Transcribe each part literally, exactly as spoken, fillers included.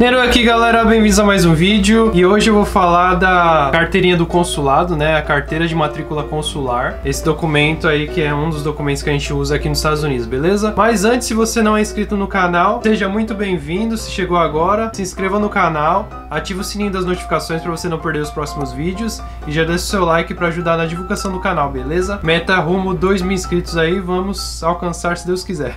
Neru aqui, galera, bem-vindos a mais um vídeo. E hoje eu vou falar da carteirinha do consulado, né, a carteira de matrícula consular. Esse documento aí que é um dos documentos que a gente usa aqui nos Estados Unidos, beleza? Mas antes, se você não é inscrito no canal, seja muito bem-vindo. Se chegou agora, se inscreva no canal, ativa o sininho das notificações para você não perder os próximos vídeos e já deixa o seu like para ajudar na divulgação do canal, beleza? Meta rumo dois mil inscritos aí, vamos alcançar se Deus quiser.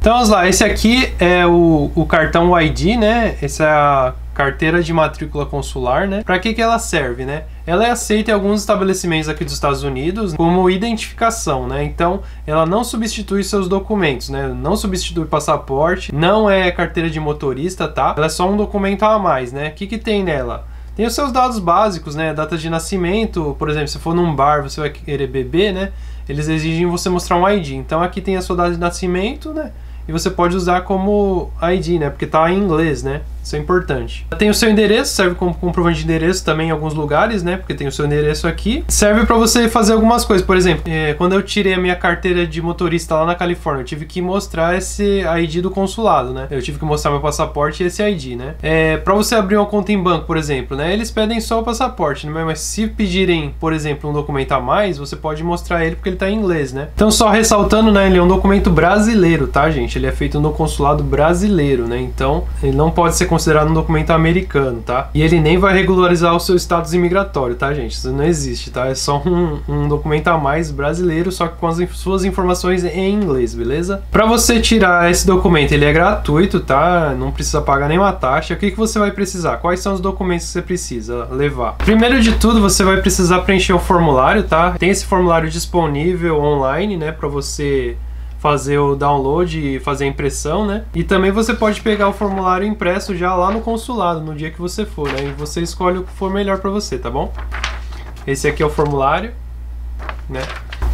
Então vamos lá, esse aqui é o, o cartão I D, né? Essa é a carteira de matrícula consular, né? Para que que ela serve, né? Ela é aceita em alguns estabelecimentos aqui dos Estados Unidos como identificação, né? Então, ela não substitui seus documentos, né? Não substitui passaporte, não é carteira de motorista, tá? Ela é só um documento a mais, né? O que que tem nela? Tem os seus dados básicos, né? Data de nascimento, por exemplo, se for num bar, você vai querer beber, né? Eles exigem você mostrar um I D. Então, aqui tem a sua data de nascimento, né? E você pode usar como I D, né? Porque tá em inglês, né? Isso é importante. Tem o seu endereço, serve como comprovante de endereço também em alguns lugares, né? Porque tem o seu endereço aqui. Serve para você fazer algumas coisas. Por exemplo, é, quando eu tirei a minha carteira de motorista lá na Califórnia, eu tive que mostrar esse I D do consulado, né? Eu tive que mostrar meu passaporte e esse I D, né? É, para você abrir uma conta em banco, por exemplo, né? Eles pedem só o passaporte, né? Mas se pedirem, por exemplo, um documento a mais, você pode mostrar ele porque ele tá em inglês, né? Então, só ressaltando, né? Ele é um documento brasileiro, tá, gente? Ele é feito no consulado brasileiro, né? Então, ele não pode ser considerado um documento americano, tá? E ele nem vai regularizar o seu status imigratório, tá, gente? Isso não existe, tá? É só um, um documento a mais brasileiro, só que com as suas informações em inglês, beleza? Pra você tirar esse documento, ele é gratuito, tá? Não precisa pagar nenhuma taxa. O que que você vai precisar? Quais são os documentos que você precisa levar? Primeiro de tudo, você vai precisar preencher um formulário, tá? Tem esse formulário disponível online, né? Pra você fazer o download e fazer a impressão, né? E também você pode pegar o formulário impresso já lá no consulado, no dia que você for, né? E você escolhe o que for melhor para você, tá bom? Esse aqui é o formulário, né?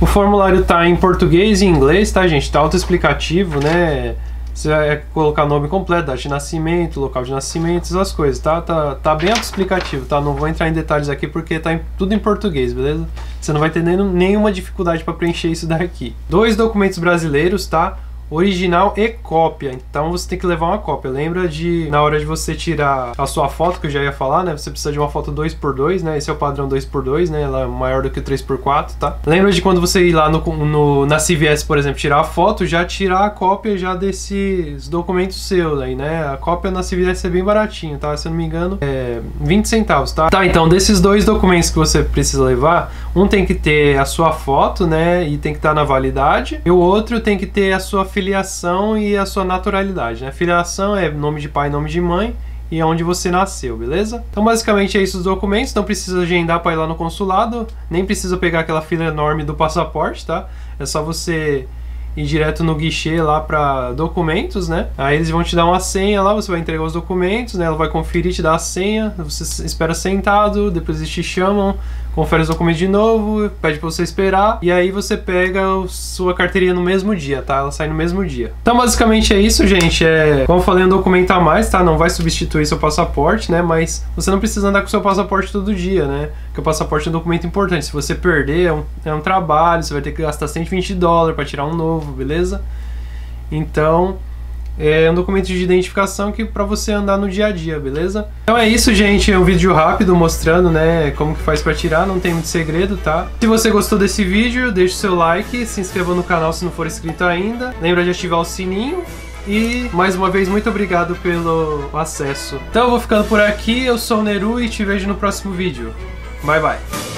O formulário tá em português e inglês, tá, gente? Tá autoexplicativo, né? Você vai colocar nome completo, data de nascimento, local de nascimento, essas coisas, tá? Tá, tá bem autoexplicativo, tá? Não vou entrar em detalhes aqui porque tá em, tudo em português, beleza? Você não vai ter nem, nenhuma dificuldade para preencher isso daqui. Dois documentos brasileiros, tá? Original e cópia. Então você tem que levar uma cópia. Lembra de, na hora de você tirar a sua foto, que eu já ia falar, né? Você precisa de uma foto dois por dois, né? Esse é o padrão dois por dois, né? Ela é maior do que o três por quatro, tá? Lembra de quando você ir lá no, no, na C V S, por exemplo, tirar a foto, já tirar a cópia já desses documentos seus aí, né? A cópia na C V S é bem baratinho, tá? Se eu não me engano, é vinte centavos, tá? Tá, então desses dois documentos que você precisa levar, um tem que ter a sua foto, né? E tem que estar na validade. E o outro tem que ter a sua filiação e a sua naturalidade, né? Filiação é nome de pai, nome de mãe e onde você nasceu, beleza? Então basicamente é isso os documentos, não precisa agendar para ir lá no consulado, nem precisa pegar aquela fila enorme do passaporte, tá? É só você ir direto no guichê lá para documentos, né? Aí eles vão te dar uma senha lá, você vai entregar os documentos, né? Ela vai conferir, te dar a senha, você espera sentado, depois eles te chamam, confere os documentos de novo, pede pra você esperar, e aí você pega a sua carteirinha no mesmo dia, tá? Ela sai no mesmo dia. Então basicamente é isso, gente. É, como eu falei, um documento a mais, tá? Não vai substituir seu passaporte, né? Mas você não precisa andar com seu passaporte todo dia, né? Porque o passaporte é um documento importante. Se você perder, é um, é um trabalho, você vai ter que gastar cento e vinte dólares pra tirar um novo, beleza? Então é um documento de identificação que para você andar no dia a dia, beleza? Então é isso, gente, é um vídeo rápido mostrando, né, como que faz para tirar, não tem muito segredo, tá? Se você gostou desse vídeo, deixa o seu like, se inscreva no canal se não for inscrito ainda, lembra de ativar o sininho e, mais uma vez, muito obrigado pelo acesso. Então eu vou ficando por aqui, eu sou o Neru e te vejo no próximo vídeo. Bye, bye!